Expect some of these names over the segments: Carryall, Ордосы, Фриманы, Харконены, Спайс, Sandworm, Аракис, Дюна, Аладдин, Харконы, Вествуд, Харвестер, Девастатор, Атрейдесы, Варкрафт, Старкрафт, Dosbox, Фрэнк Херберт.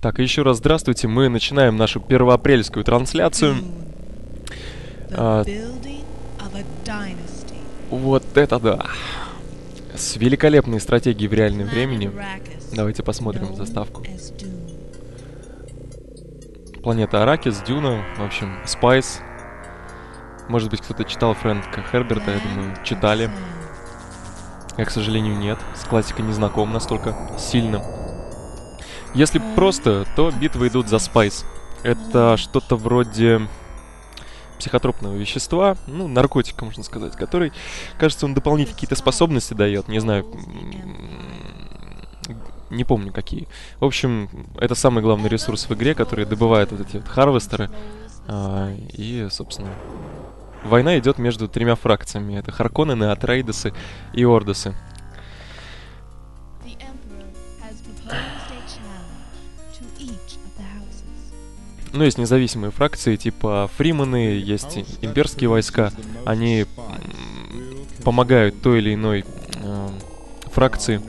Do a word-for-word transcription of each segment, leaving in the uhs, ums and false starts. Так, еще раз здравствуйте. Мы начинаем нашу первоапрельскую трансляцию. А, вот это да! С великолепной стратегией в реальном времени. Давайте посмотрим заставку. Планета Аракис, Дюна, в общем, Спайс. Может быть, кто-то читал Фрэнка Херберта, я думаю, читали. Я, к сожалению, нет. С классикой не знаком настолько сильно. Если просто, то битвы идут за Спайс. Это что-то вроде психотропного вещества, ну, наркотика, можно сказать, который, кажется, он дополнительные какие-то способности дает, не знаю, не помню какие. В общем, это самый главный ресурс в игре, который добывают вот эти вот харвестеры. А, и, собственно, война идет между тремя фракциями. Это Харконы, Атрейдесы и Ордосы. Ну, есть независимые фракции, типа Фриманы, есть имперские войска. Они помогают той или иной э, фракции.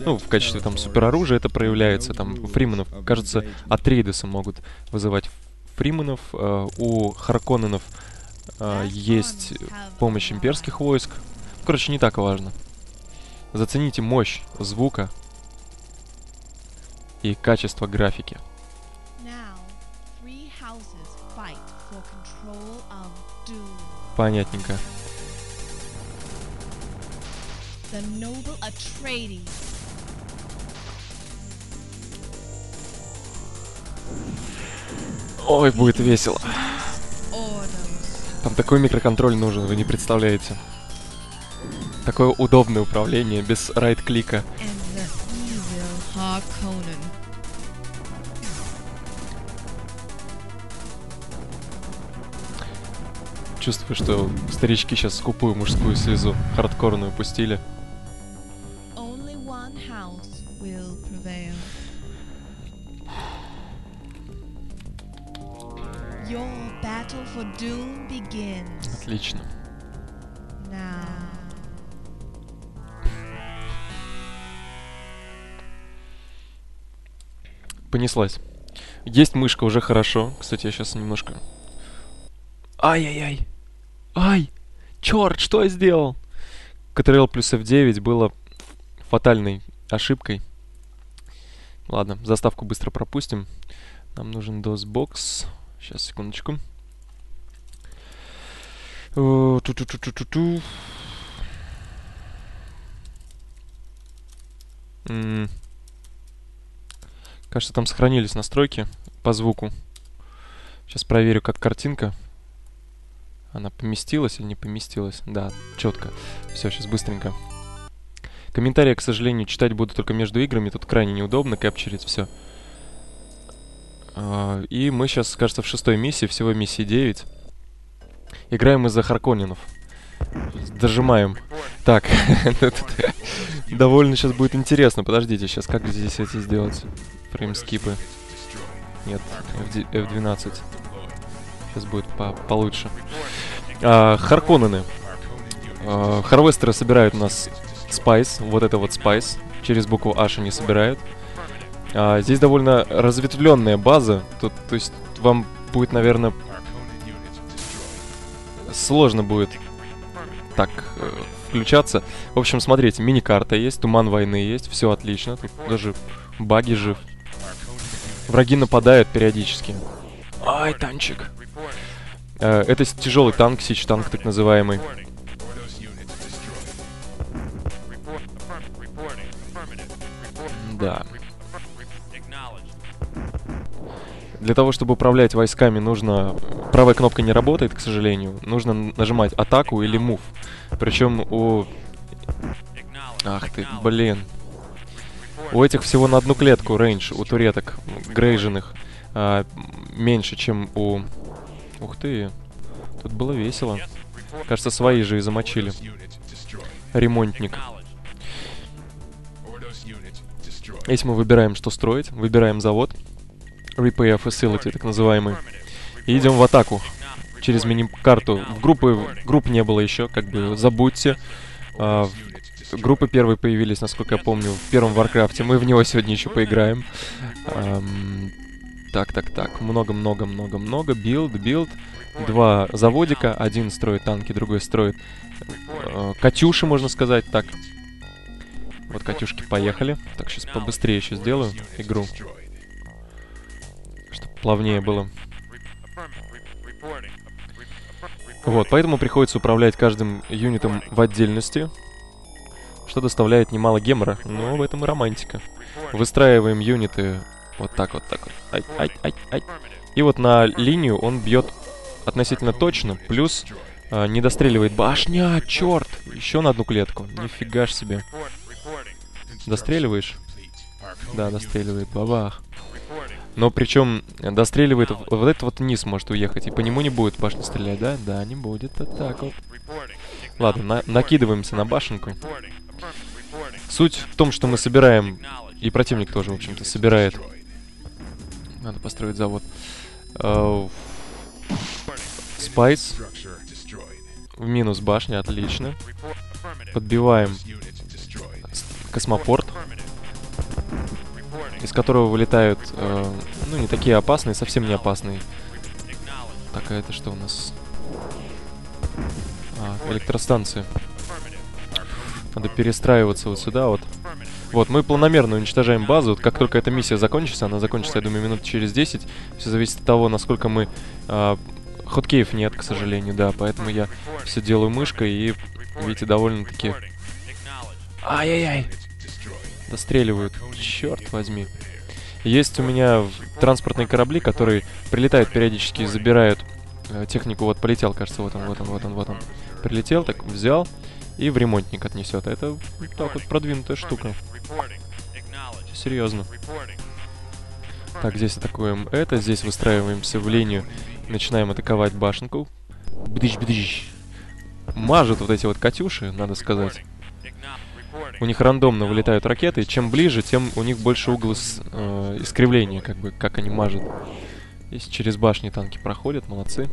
Ну, в качестве там супероружия это проявляется. Там Фриманов, кажется, Атрейдесы могут вызывать Фриманов. Э, у Харконенов э, есть помощь имперских войск. Короче, не так важно. Зацените мощь звука и качество графики. Понятненько. Ой, будет весело. Там такой микроконтроль нужен, вы не представляете. Такое удобное управление, без райт-клика. Чувствую, что старички сейчас скупую мужскую слезу хардкорную пустили. Отлично. Понеслась. Есть мышка, уже хорошо. Кстати, я сейчас немножко... Ай-яй-яй! Ай! Черт, что я сделал? Ctrl плюс эф девять было фатальной ошибкой. Ладно, заставку быстро пропустим. Нам нужен Dosbox. Сейчас, секундочку. Кажется, там сохранились настройки по звуку. Сейчас проверю, как картинка. Она поместилась или не поместилась? Да, четко. Все, сейчас быстренько. Комментарии, к сожалению, читать буду только между играми. Тут крайне неудобно капчерить все. И мы сейчас, кажется, в шестой миссии. Всего миссии девять. Играем из-за Харконинов. Дожимаем. Так. Довольно сейчас будет интересно. Подождите, сейчас как здесь эти сделать? Фреймскипы. Нет, эф двенадцать. Сейчас будет по получше. А, Харконены. А, Харвестеры собирают у нас Спайс. Вот это вот Спайс. Через букву H они собирают. А, здесь довольно разветвленная база. Тут, то есть вам будет, наверное, сложно будет так э, включаться. В общем, смотрите, мини-карта есть, туман войны есть. Все отлично. Тут даже баги жив. Враги нападают периодически. Ай, танчик. Это тяжелый танк, сич-танк так называемый. Да. Для того, чтобы управлять войсками, нужно... Правая кнопка не работает, к сожалению. Нужно нажимать атаку или мув. Причем у... Ах ты, блин. У этих всего на одну клетку рейндж, у туреток, грейженных, а, меньше, чем у... Ух ты, тут было весело. Кажется, свои же и замочили. Ремонтник. Здесь мы выбираем, что строить. Выбираем завод. Repair Facility, так называемый. И идем в атаку. Через мини-карту. В группы... Групп не было еще, как бы, забудьте. А, группы первые появились, насколько я помню, в первом Варкрафте. Мы в него сегодня еще поиграем. Эм, так, так, так. Много-много-много-много. Билд, билд. Два заводика. Один строит танки, другой строит э, катюши, можно сказать. Так. Вот катюшки поехали. Так, сейчас побыстрее еще сделаю игру. Чтобы плавнее было. Вот, поэтому приходится управлять каждым юнитом в отдельности, что доставляет немало гемора, но в этом и романтика. Выстраиваем юниты вот так вот, так вот. Ай, ай, ай, ай. И вот на линию он бьет относительно точно, плюс э, не достреливает. Башня, черт! Еще на одну клетку. Нифига ж себе. Достреливаешь? Да, достреливает. Бабах. Но причем достреливает... Вот этот вот низ может уехать, и по нему не будет башня стрелять, да? Да, не будет. Вот так вот. Ладно, на накидываемся на башенку. Суть в том, что мы собираем... И противник тоже, в общем-то, собирает. Надо построить завод. Спайс. В минус башня, отлично. Подбиваем космопорт, из которого вылетают, э, ну, не такие опасные, совсем не опасные. Так, а это что у нас? А, электростанции. Надо перестраиваться вот сюда вот. Вот, мы планомерно уничтожаем базу. Вот как только эта миссия закончится, она закончится, я думаю, минут через десять. Все зависит от того, насколько мы... Э, хоткеев нет, к сожалению, да. Поэтому я все делаю мышкой и, видите, довольно-таки... Ай-яй-яй! Достреливают. Черт возьми. Есть у меня транспортные корабли, которые прилетают периодически и забирают э, технику. Вот полетел, кажется, вот он, вот он, вот он, вот он. Прилетел, так взял и в ремонтник отнесет. Это так вот продвинутая штука. Серьезно. Так, здесь атакуем это, здесь выстраиваемся в линию, начинаем атаковать башенку. Бдыщ-бдыщ. Мажут вот эти вот катюши, надо сказать. У них рандомно вылетают ракеты, и чем ближе, тем у них больше угол э, искривления, как бы, как они мажут. Если через башни танки проходят, молодцы.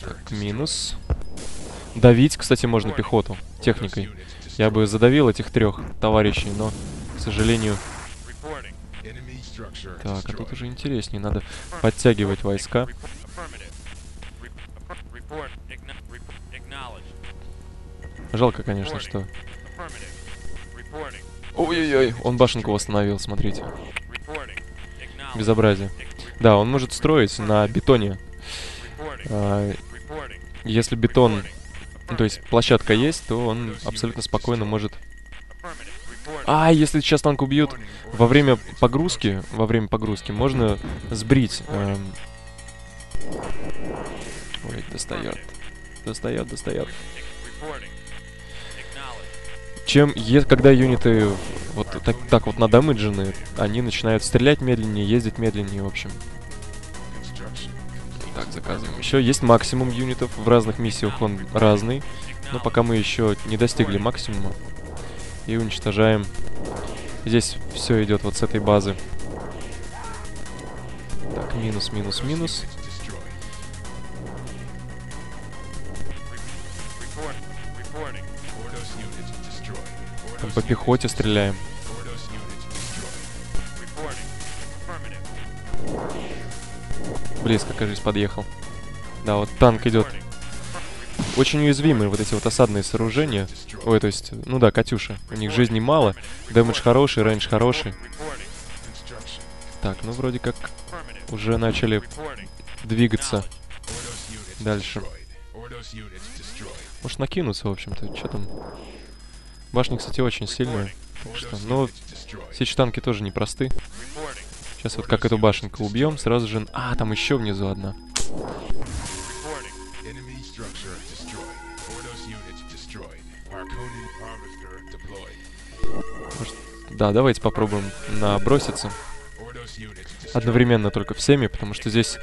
Так, минус. Давить, кстати, можно пехоту, техникой. Я бы задавил этих трех товарищей, но, к сожалению... Так, а тут уже интереснее, надо подтягивать войска. Жалко, конечно, что... Ой-ой-ой, он башенку восстановил, смотрите. Безобразие. Да, он может строить на бетоне. А, если бетон... То есть площадка есть, то он абсолютно спокойно может... А, если сейчас танк убьют, во время погрузки, во время погрузки можно сбрить... Эм... Ой, достает. Достает, достает. Чем, когда юниты вот так, так вот надамеджены, они начинают стрелять медленнее, ездить медленнее, в общем. Так, заказываем. Еще есть максимум юнитов, в разных миссиях он разный, но пока мы еще не достигли максимума. И уничтожаем. Здесь все идет вот с этой базы. Так, минус, минус, минус. Там по пехоте стреляем. Близко, кажется, подъехал. Да, вот танк идет. Очень уязвимые вот эти вот осадные сооружения. Ой, то есть, ну да, катюша. У них жизни мало. Дэмэдж хороший, рейндж хороший. Так, ну вроде как уже начали двигаться дальше. Может накинуться, в общем-то. Что там? Башни, кстати, очень сильные. Что... Но сечь-танки тоже непросты. Сейчас вот как эту башенку убьем, сразу же... А, там еще внизу одна. Может... Да, давайте попробуем наброситься. Одновременно только всеми, потому что здесь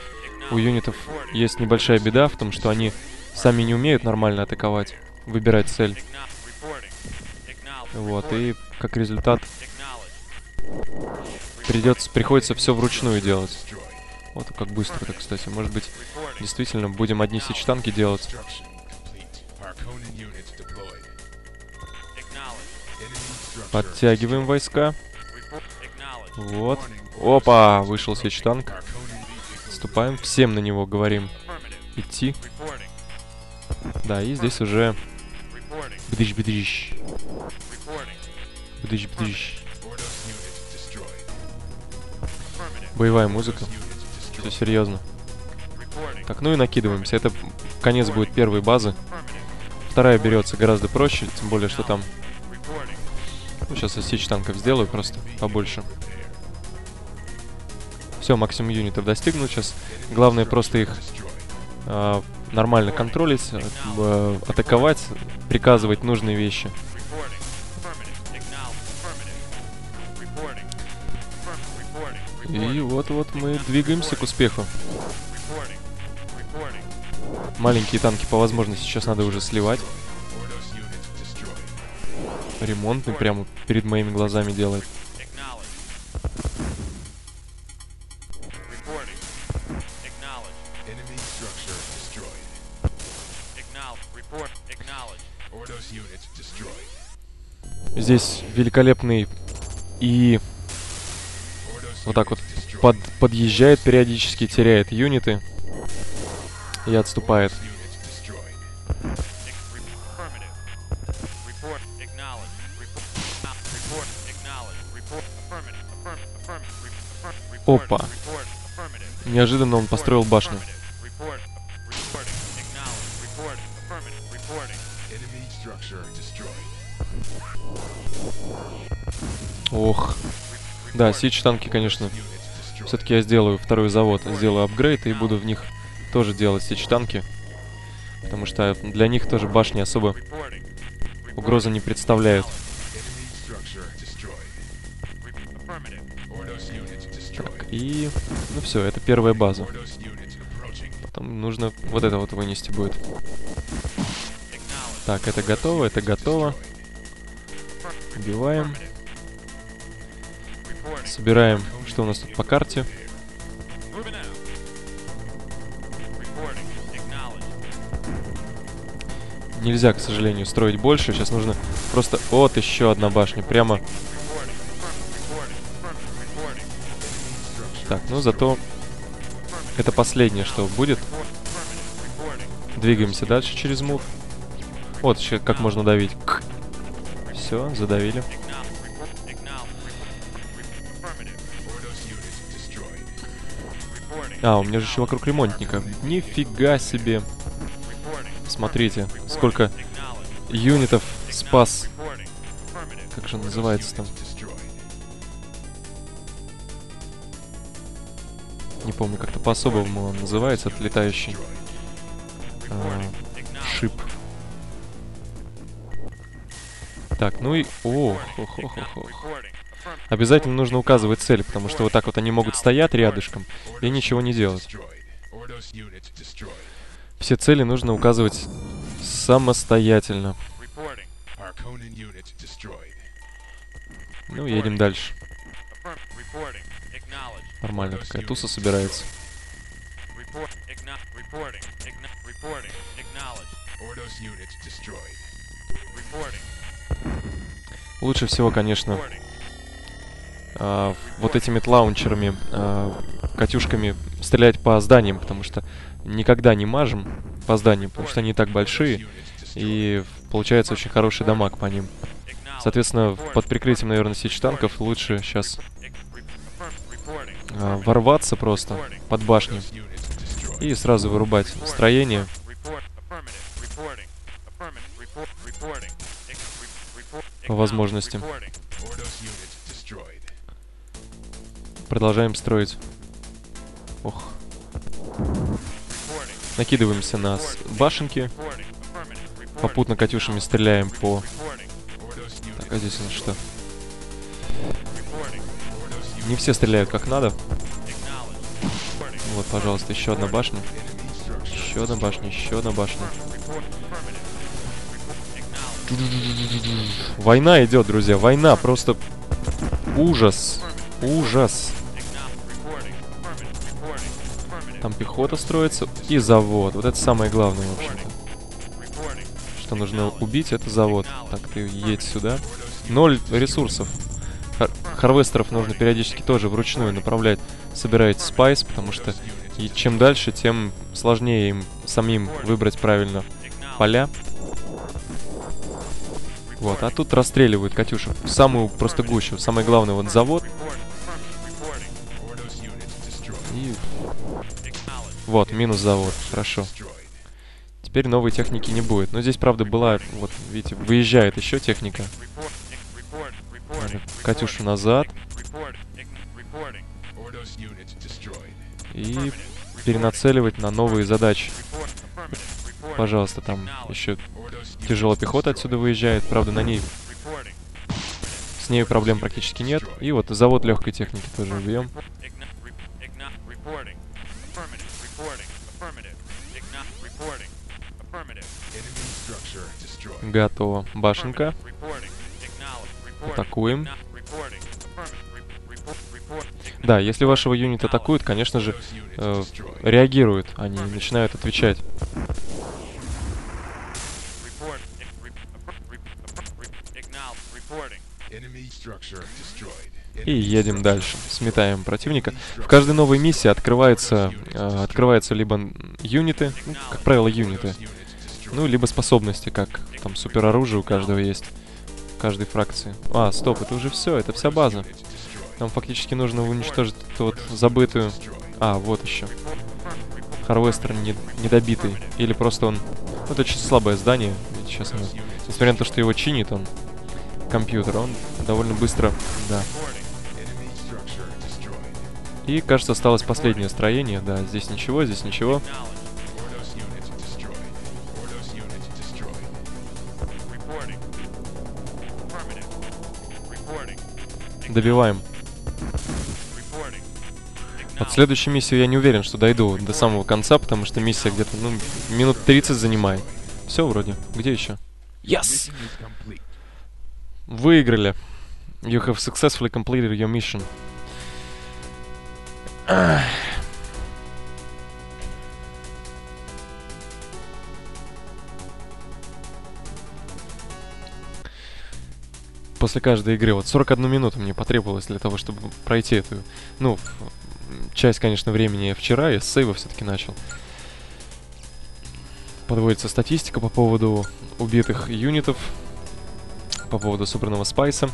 у юнитов есть небольшая беда в том, что они сами не умеют нормально атаковать, выбирать цель. Вот, и как результат придется, приходится все вручную делать. Вот как быстро-то, кстати. Может быть, действительно будем одни сечь танки делать. Подтягиваем войска. Вот. Опа, вышел сечтанк. Ступаем, всем на него говорим идти. Да, и здесь уже... Бдыщ-бдыщ. Бдыщ-бдыщ. Боевая музыка. Все серьезно. Так, ну и накидываемся. Это конец будет первой базы. Вторая берется гораздо проще, тем более, что там... Ну, сейчас я сечь танков сделаю просто побольше. Все, максимум юнитов достигнут сейчас. Главное просто их э, нормально контролить, э, атаковать, приказывать нужные вещи. И вот-вот мы двигаемся к успеху. Маленькие танки по возможности сейчас надо уже сливать. Ремонтный прямо перед моими глазами делает. Здесь великолепный и вот так вот под, подъезжает периодически, теряет юниты и отступает. Опа. Неожиданно он построил башню. Ох. Да, сечь-танки, конечно. Все-таки я сделаю второй завод, сделаю апгрейд и буду в них тоже делать сечь-танки. Потому что для них тоже башни особо угрозы не представляют. Так, и... Ну все, это первая база. Потом нужно вот это вот вынести будет. Так, это готово, это готово. Убиваем. Собираем, что у нас тут по карте. Нельзя, к сожалению, строить больше. Сейчас нужно просто... Вот еще одна башня. Прямо... Так, ну зато это последнее, что будет. Двигаемся дальше через мур. Вот еще как можно давить. Все, задавили. А, у меня же еще вокруг ремонтника. Нифига себе. Смотрите, сколько юнитов спас. Как же он называется там? Не помню, как-то по-особому он называется, этот летающий э, шип. Так, ну и... О, ох, ох, ох, ох. Обязательно нужно указывать цель, потому что вот так вот они могут стоять рядышком и ничего не делать. Все цели нужно указывать самостоятельно. Ну, едем дальше. Нормально, такая туса собирается. Лучше всего, конечно, э, вот этими лаунчерами, э, катюшками стрелять по зданиям, потому что никогда не мажем по зданиям, потому что они так большие, и получается очень хороший дамаг по ним. Соответственно, под прикрытием, наверное, сечь танков лучше сейчас... ворваться просто под башню и сразу вырубать строение. По возможности. Продолжаем строить. Ох. Накидываемся на башенки. Попутно катюшами стреляем по... Так, а здесь у нас что? Не все стреляют как надо. Вот, пожалуйста, еще одна башня. Еще одна башня, еще одна башня. Война идет, друзья, война. Просто ужас. Ужас. Там пехота строится и завод. Вот это самое главное, в общем-то. Что нужно убить, это завод. Так, ты едь сюда. Ноль ресурсов. Хар Харвестеров нужно периодически тоже вручную направлять. Собирает Спайс, потому что и чем дальше, тем сложнее им самим выбрать правильно поля. Вот, а тут расстреливают Катюшу. Самую просто гущу. Самое главное, вот завод. И... Вот, минус завод. Хорошо. Теперь новой техники не будет. Но здесь, правда, была... Вот, видите, выезжает еще техника. Надо Катюшу назад. И перенацеливать на новые задачи. Пожалуйста, там еще тяжелая пехота отсюда выезжает. Правда, на ней... С ней проблем практически нет. И вот завод легкой техники тоже убьем. Готово. Башенка. Атакуем. Да, если вашего юнита атакуют, конечно же, э, реагируют. Они начинают отвечать. И едем дальше. Сметаем противника. В каждой новой миссии открывается, э, открываются либо юниты, ну, как правило, юниты, ну, либо способности, как там супероружие у каждого есть. Каждой фракции. А, стоп, это уже все, это вся база. Нам фактически нужно уничтожить эту вот забытую... А, вот еще. Харвестер не... недобитый. Или просто он... Ну, это очень слабое здание. Сейчас оно... Несмотря на то, что его чинит он, компьютер, он довольно быстро... Да. И, кажется, осталось последнее строение. Да, здесь ничего, здесь ничего. Добиваем. От следующей миссии я не уверен, что дойду до самого конца, потому что миссия где-то, ну, минут тридцать занимает. Все вроде. Где еще? Yes! Выиграли. You have successfully completed your mission. После каждой игры. Вот сорок одну минуту мне потребовалось для того, чтобы пройти эту... Ну, часть, конечно, времени я вчера, я с сейва все-таки начал. Подводится статистика по поводу убитых юнитов, по поводу собранного спайса.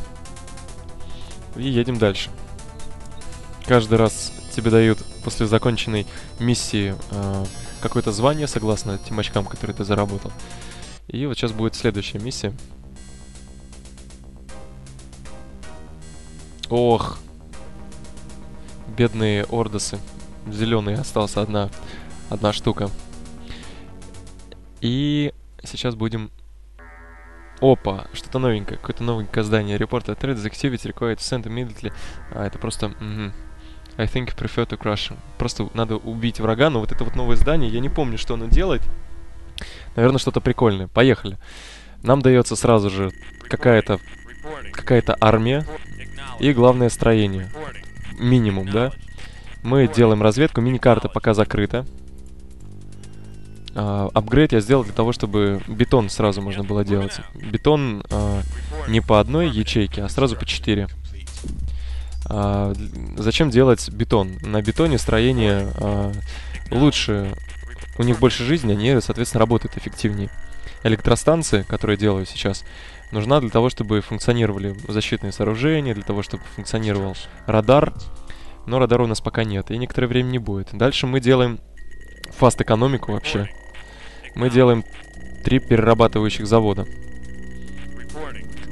И едем дальше. Каждый раз тебе дают после законченной миссии э, какое-то звание, согласно тем очкам, которые ты заработал. И вот сейчас будет следующая миссия. Ох, бедные ордосы. Зеленые, осталась одна, одна штука. И сейчас будем... Опа, что-то новенькое, какое-то новенькое здание. Report Atreydeses activity required to send immediately. А, это просто... Угу. I think prefer to crush. Просто надо убить врага, но вот это вот новое здание, я не помню, что оно делает. Наверное, что-то прикольное. Поехали. Нам дается сразу же какая-то... Какая-то армия. И главное строение. Минимум, да? Мы делаем разведку. Мини-карта пока закрыта. А, апгрейд я сделал для того, чтобы бетон сразу можно было делать. Бетон а, не по одной ячейке, а сразу по четыре. А, зачем делать бетон? На бетоне строение а, лучше. У них больше жизни, они, соответственно, работают эффективнее. Электростанции, которые делаю сейчас, нужна для того, чтобы функционировали защитные сооружения, для того, чтобы функционировал радар. Но радара у нас пока нет, и некоторое время не будет. Дальше мы делаем фаст-экономику вообще. Мы делаем три перерабатывающих завода.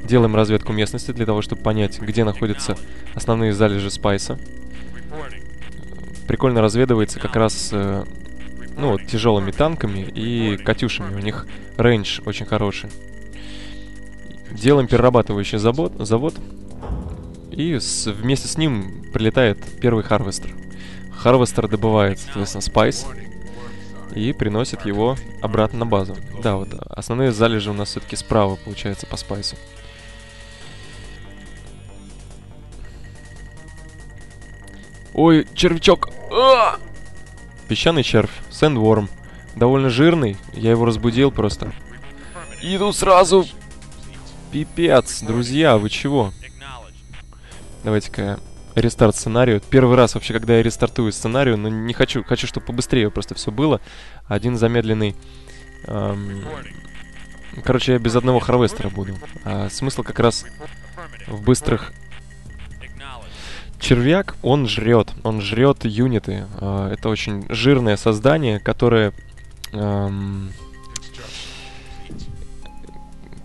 Делаем разведку местности для того, чтобы понять, где находятся основные залежи спайса. Прикольно разведывается как раз... Ну, вот, тяжелыми танками и катюшами. У них рейндж очень хороший. Делаем перерабатывающий завод, завод и с, вместе с ним прилетает первый харвестер. Харвестер добывает, соответственно, спайс и приносит его обратно на базу. Да, вот основные залежи у нас все-таки справа, получается, по спайсу. Ой, червячок! А! Песчаный червь, Sandworm. Довольно жирный, я его разбудил просто. Иду сразу... Пипец, друзья, вы чего? Давайте-ка я рестарт сценарию. Первый раз вообще, когда я рестартую сценарию, но не хочу. Хочу, чтобы побыстрее просто все было. Один замедленный... Эм... Короче, я без одного харвестера буду. А смысл как раз в быстрых... Червяк, он жрет. Он жрет юниты. Э, это очень жирное создание, которое... Эм...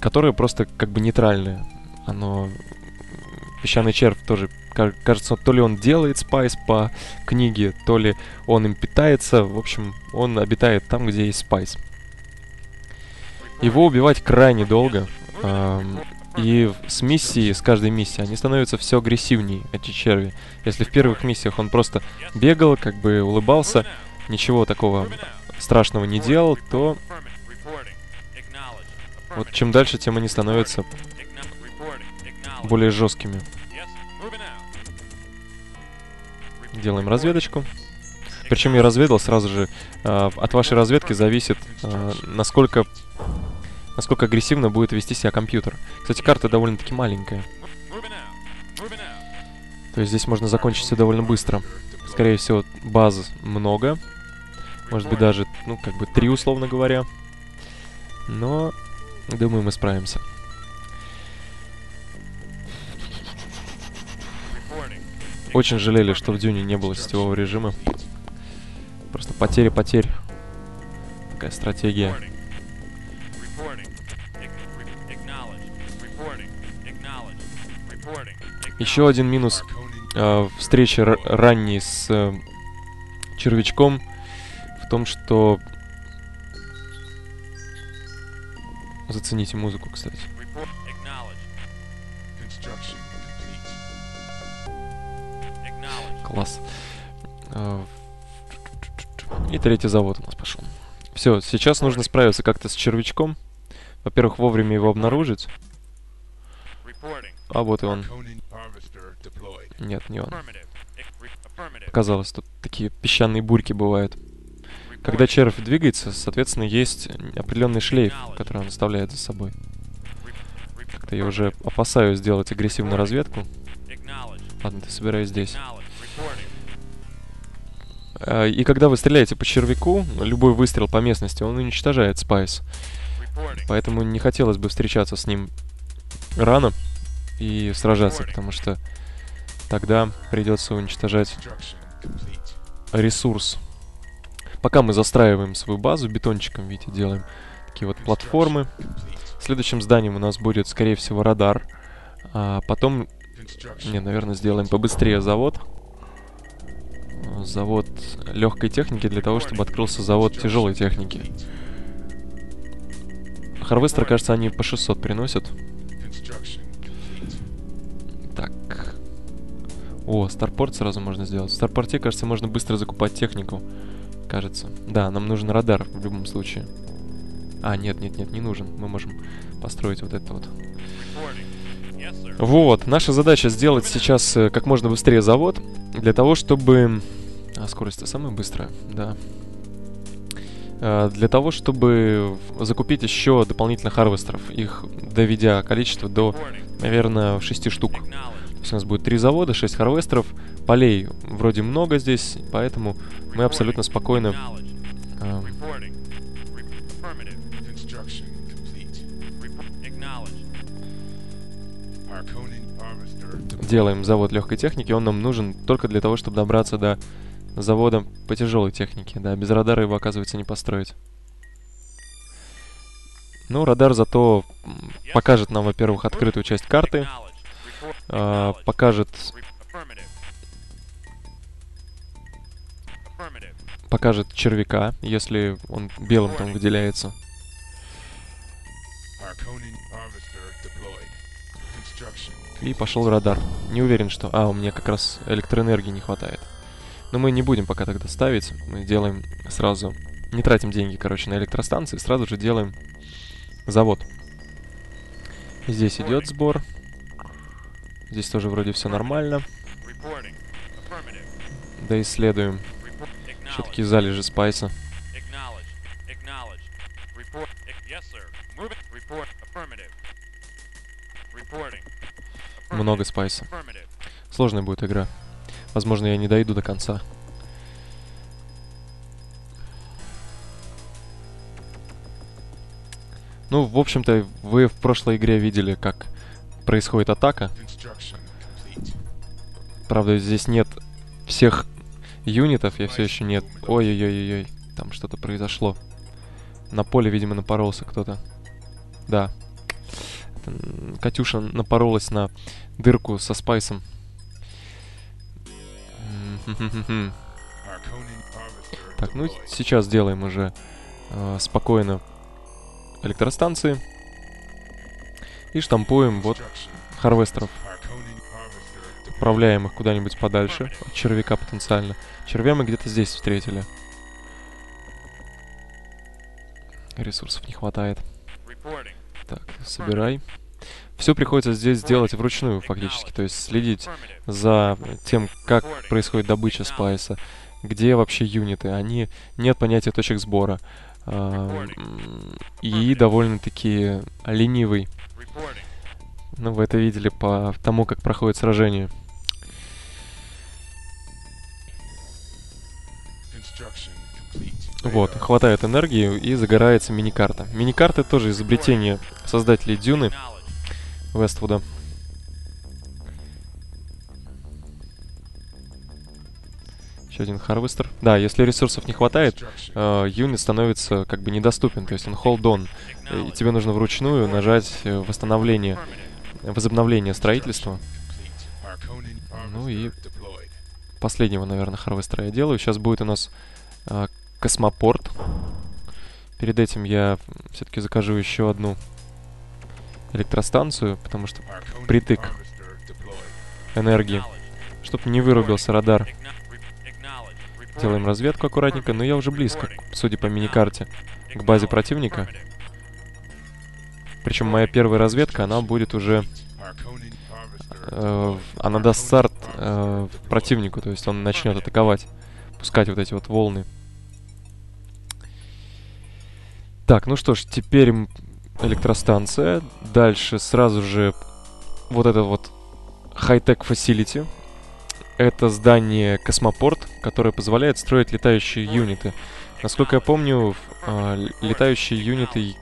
Которое просто как бы нейтральное. Оно... Песчаный червь тоже, кажется, то ли он делает спайс по книге, то ли он им питается. В общем, он обитает там, где есть спайс. Его убивать крайне долго. Эм, и с миссии, с каждой миссии, они становятся все агрессивнее, эти черви. Если в первых миссиях он просто бегал, как бы улыбался, ничего такого страшного не делал, то... Вот чем дальше, тем они становятся... более жесткими. Делаем разведочку. Причем я разведал сразу же. Э, от вашей разведки зависит, э, насколько, насколько агрессивно будет вести себя компьютер. Кстати, карта довольно-таки маленькая. То есть здесь можно закончить все довольно быстро. Скорее всего, баз много. Может быть, даже, ну, как бы три, условно говоря. Но, думаю, мы справимся. Очень жалели, что в Дюне не было сетевого режима. Просто потери-потерь. Такая стратегия. Еще один минус э, встречи ранней с э, червячком в том, что... Зацените музыку, кстати. Класс. И третий завод у нас пошел. Все, сейчас нужно справиться как-то с червячком. Во-первых, вовремя его обнаружить. А вот и он. Нет, не он. Оказалось, тут такие песчаные бурьки бывают. Когда червь двигается, соответственно, есть определенный шлейф, который он оставляет за собой. Как-то я уже опасаюсь сделать агрессивную разведку. Ладно, ты собираюсь здесь. И когда вы стреляете по червяку, любой выстрел по местности, он уничтожает спайс. Поэтому не хотелось бы встречаться с ним рано и сражаться, потому что тогда придется уничтожать ресурс. Пока мы застраиваем свою базу бетончиком, видите, делаем такие вот платформы. Следующим зданием у нас будет, скорее всего, радар. А потом... Не, наверное, сделаем побыстрее завод. Завод легкой техники для того, чтобы открылся завод тяжелой техники. Харвестер, кажется, они по шестьсот приносят. Так. О, старпорт сразу можно сделать. В старпорте, кажется, можно быстро закупать технику. Кажется. Да, нам нужен радар в любом случае. А, нет, нет, нет, не нужен. Мы можем построить вот это вот. Вот, наша задача сделать сейчас как можно быстрее завод, для того, чтобы... А скорость-то самая быстрая, да. А, для того, чтобы закупить еще дополнительно харвестеров, их доведя количество до, наверное, шести штук. То есть у нас будет три завода, шесть харвестеров, полей вроде много здесь, поэтому мы абсолютно спокойно... А... Делаем завод легкой техники, он нам нужен только для того, чтобы добраться до завода по тяжелой технике. Да, без радара его, оказывается, не построить. Ну, радар зато покажет нам, во-первых, открытую часть карты, э, покажет... покажет червяка, если он белым там выделяется. И пошел радар. Не уверен, что... А, у меня как раз электроэнергии не хватает. Но мы не будем пока тогда ставить. Мы делаем сразу... Не тратим деньги, короче, на электростанции. Сразу же делаем завод. Здесь идет сбор. Здесь тоже вроде все нормально. Да, исследуем. Все-таки залежи спайса. Много спайса. Сложная будет игра. Возможно, я не дойду до конца. Ну, в общем-то, вы в прошлой игре видели, как происходит атака. Правда, здесь нет всех юнитов, я все еще нет. Ой-ой-ой-ой, там что-то произошло. На поле, видимо, напоролся кто-то. Да. Катюша напоролась на дырку со спайсом. Так, ну сейчас делаем уже э, спокойно электростанции. И штампуем вот харвестеров. Отправляем их куда-нибудь подальше от червяка потенциально. Червя мы где-то здесь встретили. Ресурсов не хватает. Так, собирай. Все приходится здесь делать вручную фактически, то есть следить за тем, как происходит добыча спайса, где вообще юниты, они нет понятия точек сбора. Э и довольно-таки ленивый. Ну, вы это видели по тому, как проходит сражение. Вот, хватает энергии и загорается миникарта. Миникарты тоже изобретение создателей Дюны Вествуда. Еще один харвестер. Да, если ресурсов не хватает, э, юнит становится как бы недоступен, то есть он hold on. И тебе нужно вручную нажать восстановление, возобновление строительства. Ну и последнего, наверное, харвестера я делаю. Сейчас будет у нас э, космопорт. Перед этим я все-таки закажу еще одну электростанцию, потому что притык энергии, чтобы не вырубился радар. Делаем разведку аккуратненько, но я уже близко, судя по миникарте, к базе противника. Причем моя первая разведка, она будет уже... Э, она даст старт э, противнику, то есть он начнет атаковать, пускать вот эти вот волны. Так, ну что ж, теперь электростанция. Дальше сразу же вот это вот хай-тек фасилити. Это здание космопорт, которое позволяет строить летающие юниты. Насколько я помню, э, летающие юниты,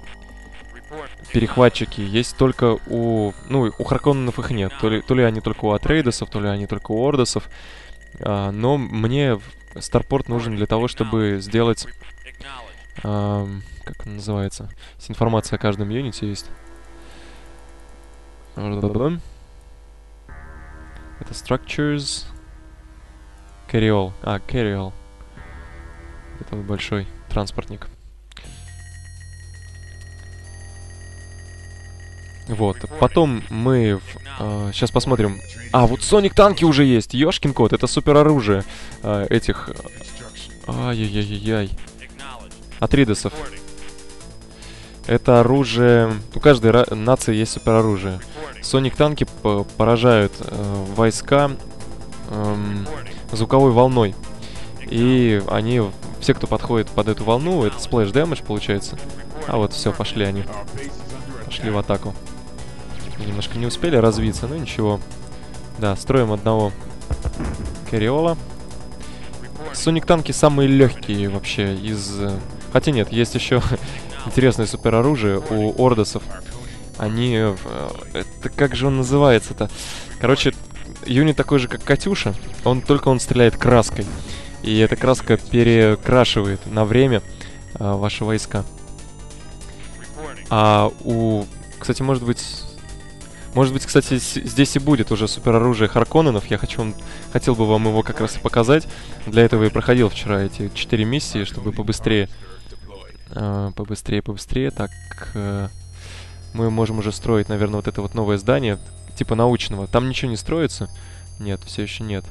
перехватчики, есть только у... Ну, у Харконнов их нет. То ли, то ли они только у Атрейдесов, то ли они только у Ордосов. Э, но мне Старпорт нужен для того, чтобы сделать... Э, как он называется? С информацией о каждом юните есть. Это structures... Carryall. А, Carryall. Это вот большой транспортник. Вот. Потом мы... Э, сейчас посмотрим. А, вот Sonic танки уже есть. Ёшкин кот. Это супер оружие э, этих... Ай-яй-яй-яй. Атрейдесов. Это оружие... У каждой нации есть супероружие. Sonic танки поражают э, войска э, звуковой волной. И они... Все, кто подходит под эту волну, это splash damage получается. А вот все, пошли они. Пошли в атаку. Немножко не успели развиться, но ничего. Да, строим одного Керриола. Sonic танки самые легкие вообще из... Хотя нет, есть еще... Интересное супероружие у ордосов. Они... Это как же он называется-то? Короче, юнит такой же, как Катюша. Он только он стреляет краской. И эта краска перекрашивает на время а, ваши войска. А у... Кстати, может быть... Может быть, кстати, здесь и будет уже супероружие Харконненов. Я хочу вам... хотел бы вам его как раз и показать. Для этого я проходил вчера эти четыре миссии, чтобы побыстрее... Uh, побыстрее, побыстрее. Так, uh, мы можем уже строить, наверное, вот это вот новое здание, типа научного. Там ничего не строится? Нет, все еще нет.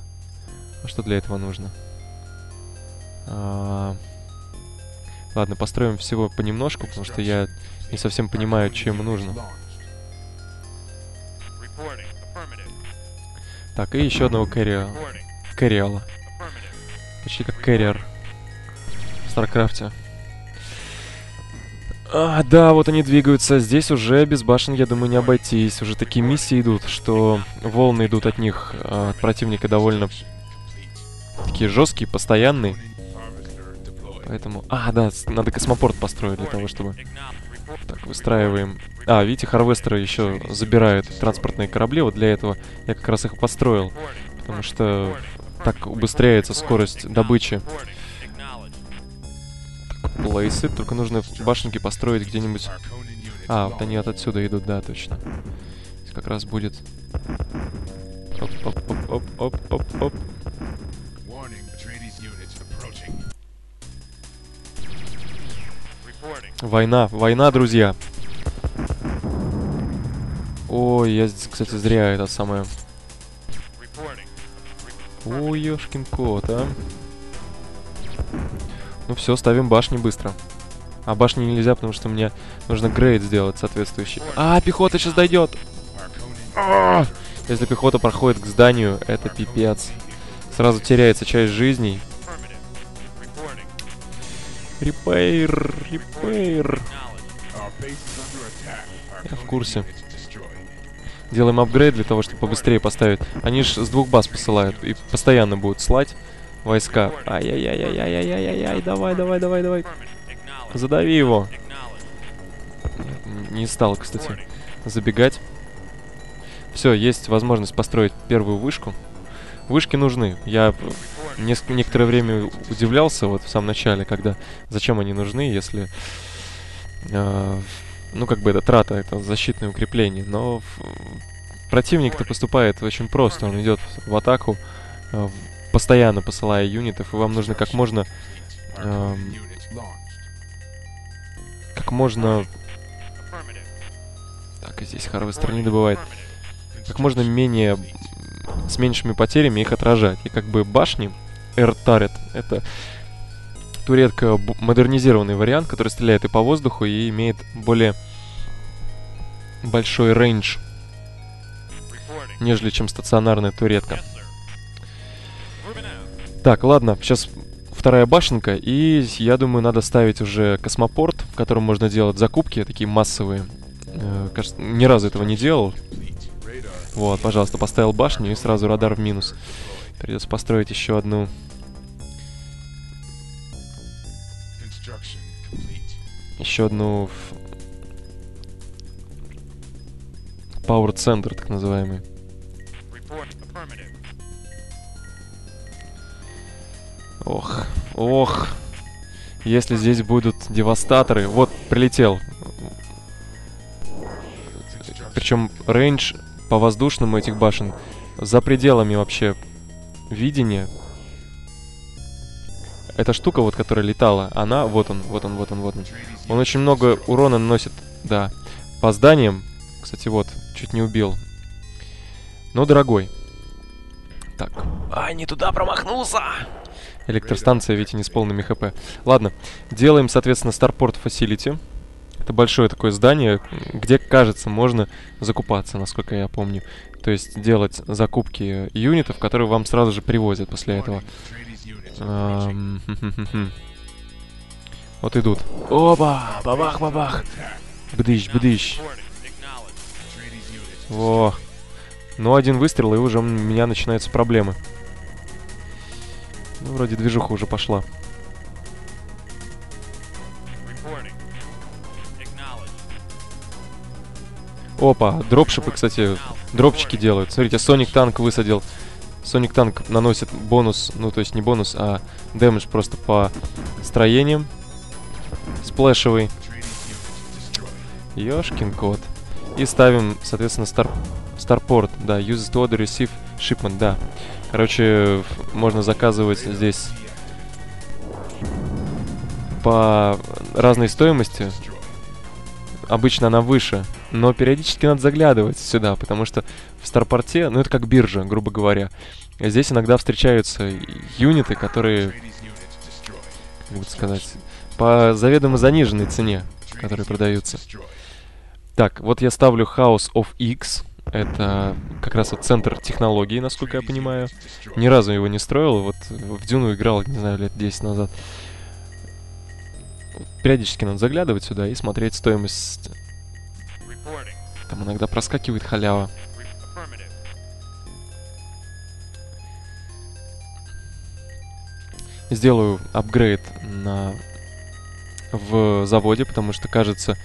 А что для этого нужно? Uh, ладно, построим всего понемножку, потому что я не совсем понимаю, чем нужно. Так, и еще одного Кэрриала. Кэрриала. Почти как Кэрриер в Старкрафте. А, да, вот они двигаются. Здесь уже без башен, я думаю, не обойтись. Уже такие миссии идут, что волны идут от них, от противника довольно такие жесткие, постоянные. Поэтому... А, да, надо космопорт построить для того, чтобы... Так, выстраиваем... А, видите, харвестеры еще забирают транспортные корабли. Вот для этого я как раз их построил. Потому что так убыстряется скорость добычи. Плейсы, только нужно башенки построить где-нибудь. А, вот они от отсюда идут, да, точно. Здесь как раз будет. Оп-оп-оп-оп-оп-оп-оп. Война, война, друзья. Ой, я здесь, кстати, зря это самое. Ой, ёшкин кот, а. Ну все, ставим башни быстро. А башни нельзя, потому что мне нужно грейд сделать соответствующий. А, пехота сейчас дойдет. А! Если пехота проходит к зданию, это пипец. Сразу теряется часть жизней. Репейр, репейр. Я в курсе. Делаем апгрейд для того, чтобы побыстрее поставить. Они же с двух баз посылают и постоянно будут слать войска. Ай-яй-яй-яй-яй-яй-яй-яй. Давай, давай, давай, давай. Задави его. Не стал, кстати, забегать. Все, есть возможность построить первую вышку. Вышки нужны. Я некоторое время удивлялся, вот в самом начале, когда... Зачем они нужны, если... Э, ну, как бы это трата, это защитное укрепление. Но противник-то поступает очень просто. Он идет в атаку, э, постоянно посылая юнитов, и вам нужно как можно э, как можно так, и здесь харвестер не добывает, как можно менее, с меньшими потерями их отражать. И как бы башни Air Turret — это туретка, модернизированный вариант, который стреляет и по воздуху, и имеет более большой рейндж, нежели чем стационарная туретка. Так, ладно, сейчас вторая башенка, и я думаю, надо ставить уже космопорт, в котором можно делать закупки, такие массовые. Э, кажется, ни разу этого не делал. Вот, пожалуйста, поставил башню, и сразу радар в минус. Придется построить еще одну. Еще одну... Пауэр-центр, так называемый. Ох, ох. Если здесь будут девастаторы... Вот, прилетел. Причем рейндж по воздушному этих башен за пределами вообще видения. Эта штука, вот, которая летала, она... Вот он, вот он, вот он, вот он. Он очень много урона наносит, да. По зданиям. Кстати, вот, чуть не убил. Но дорогой. Так. Ай, не туда промахнулся! Электростанция, видите, не с полными хп. Ладно, делаем, соответственно, Starport Facility. Это большое такое здание, где, кажется, можно закупаться, насколько я помню. То есть делать закупки юнитов, которые вам сразу же привозят после этого. Вот идут. Оба! Бабах-бабах! Бдыщ-бдыщ! Во! Ну, один выстрел, и уже у меня начинаются проблемы. Ну, вроде движуха уже пошла. Опа, дропшипы, кстати, дропчики делают. Смотрите, Соник Танк высадил. Соник Танк наносит бонус, ну, то есть не бонус, а дэмэдж просто по строениям. Сплэшевый. Ёшкин кот. И ставим, соответственно, стар... Старпорт, да, uses to order, receive shipment, да. Короче, можно заказывать здесь по разной стоимости. Обычно она выше, но периодически надо заглядывать сюда, потому что в Старпорте, ну это как биржа, грубо говоря. Здесь иногда встречаются юниты, которые, как бы сказать, по заведомо заниженной цене, которые продаются. Так, вот я ставлю House of X. Это как раз вот центр технологий, насколько я понимаю. Ни разу его не строил. Вот в Дюну играл, не знаю, лет десять назад. периодически надо заглядывать сюда и смотреть стоимость. Там иногда проскакивает халява. Сделаю апгрейд на... в заводе, потому что, кажется,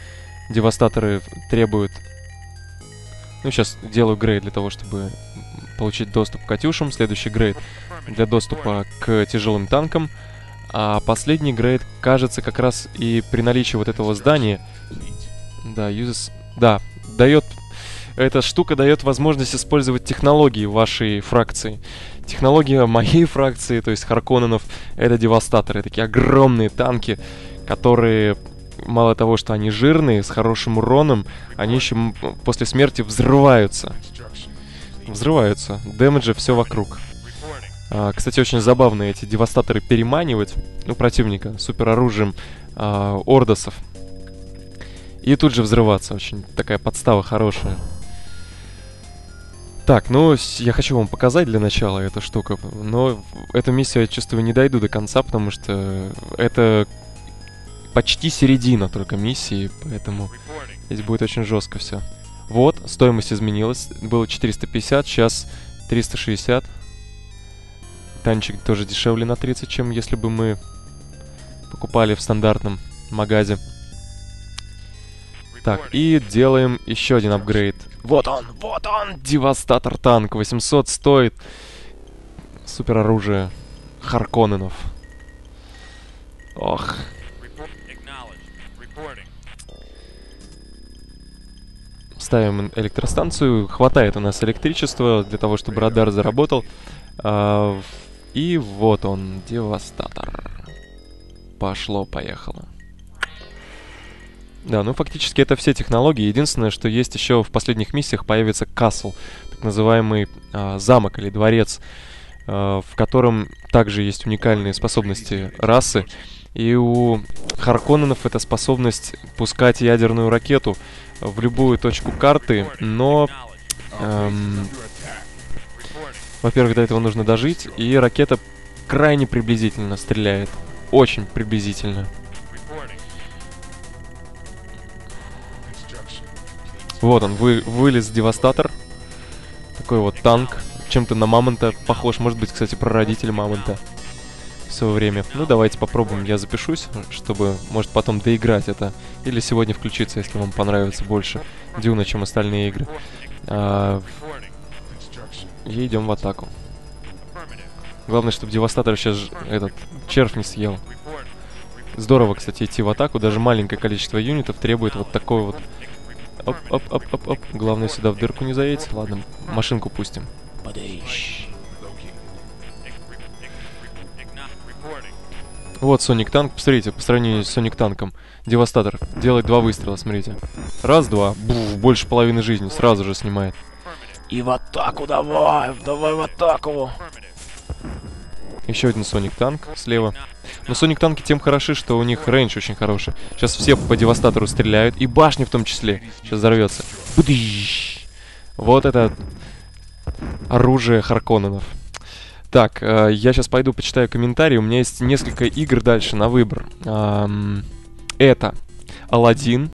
девастаторы требуют... Ну, сейчас делаю грейд для того, чтобы получить доступ к «Катюшам». Следующий грейд для доступа к тяжелым танкам. А последний грейд, кажется, как раз и при наличии вот этого здания... Да, uses... Да, дает... Эта штука дает возможность использовать технологии вашей фракции. Технология моей фракции, то есть Харконенов, это девастаторы. Такие огромные танки, которые... Мало того, что они жирные, с хорошим уроном, они еще после смерти взрываются. Взрываются. Дэмэджи все вокруг. А, кстати, очень забавно эти девастаторы переманивать у противника супероружием а, ордосов. И тут же взрываться. Очень такая подстава хорошая. Так, ну, я хочу вам показать для начала эту штуку. Но эту миссию, я чувствую, не дойду до конца, потому что это... Почти середина только миссии, поэтому здесь будет очень жестко все. Вот, стоимость изменилась. Было четыреста пятьдесят, сейчас триста шестьдесят. Танчик тоже дешевле на тридцать, чем если бы мы покупали в стандартном магазе. Так, и делаем еще один апгрейд. Вот он, вот он, девастатор танк. восемьсот стоит. Супер оружие Харконенов. Ох... Ставим электростанцию, хватает у нас электричества для того, чтобы радар заработал. А, и вот он, девастатор. Пошло-поехало. Да, ну фактически это все технологии. Единственное, что есть еще в последних миссиях, появится касл, так называемый а, замок или дворец, а, в котором также есть уникальные способности расы. И у Харконенов это способность пускать ядерную ракету в любую точку карты, но... Эм, во-первых, до этого нужно дожить, и ракета крайне приблизительно стреляет. Очень приблизительно. Вот он, вы, вылез девастатор. Такой вот танк. Чем-то на мамонта похож. Может быть, кстати, прародитель мамонта. Все время. Ну, давайте попробуем. Я запишусь, чтобы, может, потом доиграть это. Или сегодня включиться, если вам понравится больше Дюна, чем остальные игры. А... И идем в атаку. Главное, чтобы девастатор сейчас ж... этот червь не съел. Здорово, кстати, идти в атаку. Даже маленькое количество юнитов требует вот такой вот... Оп-оп-оп-оп-оп. Главное, сюда в дырку не заедь. Ладно, машинку пустим. Вот Соник Танк, посмотрите, по сравнению с Соник Танком. Девастатор делает два выстрела, смотрите. Раз, два, буф, больше половины жизни, сразу же снимает. И в атаку давай, давай в атаку. Еще один Соник Танк слева. Но Соник Танки тем хороши, что у них рейндж очень хороший. Сейчас все по Девастатору стреляют, и башни в том числе. Сейчас взорвется. Вот это оружие Харконенов. Так, э, я сейчас пойду почитаю комментарии. У меня есть несколько игр дальше на выбор. Эм, это Аладдин.